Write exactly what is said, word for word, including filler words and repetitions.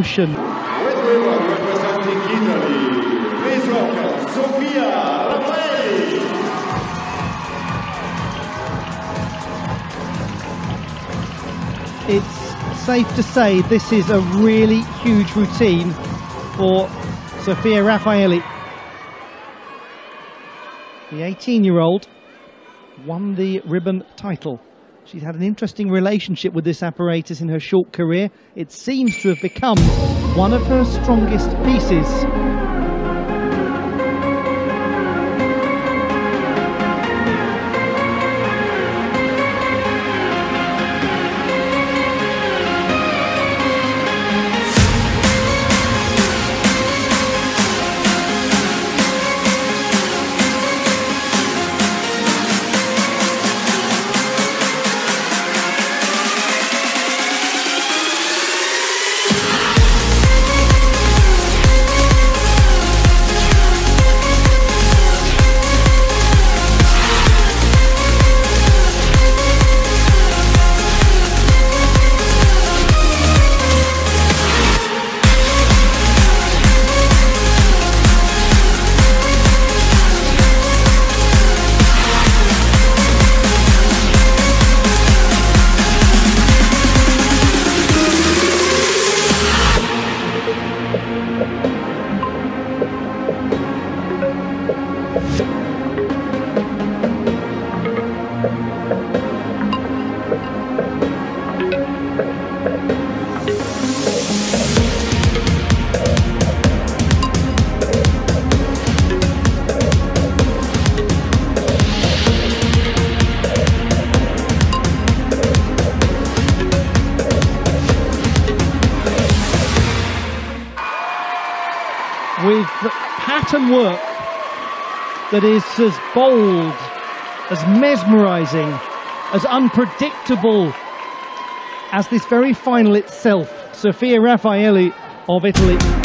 revolution. With everyone representing Italy, please welcome Sofia Raffaeli. It's safe to say this is a really huge routine for Sofia Raffaeli. The eighteen-year-old won the ribbon title. She's had an interesting relationship with this apparatus in her short career. It seems to have become one of her strongest pieces. With pattern work that is as bold, as mesmerizing, as unpredictable as this very final itself. Sofia Raffaeli of Italy.